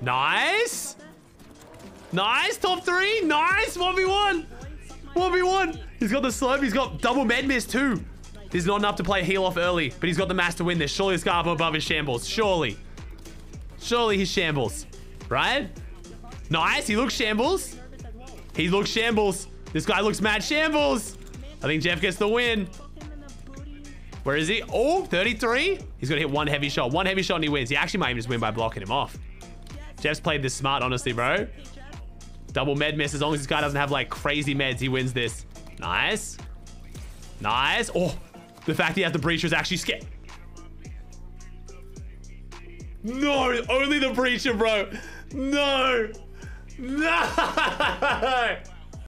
Nice. Nice. Top three. Nice. 1v1. 1v1. He's got the slurp. He's got double med miss too. This is not enough to play heal off early, but he's got the mass to win this. Surely the Scarf above his shambles. Surely. Surely his shambles. Right? Nice. He looks shambles. He looks shambles. This guy looks mad shambles. I think Jeff gets the win. Where is he? Oh, 33. He's going to hit one heavy shot. One heavy shot and he wins. He actually might even just win by blocking him off. Jeff's played this smart, honestly, bro. Double med miss. As long as this guy doesn't have like crazy meds, he wins this. Nice. Nice. Oh, the fact he has the breacher is actually scary. No, only the breacher, bro. No. No.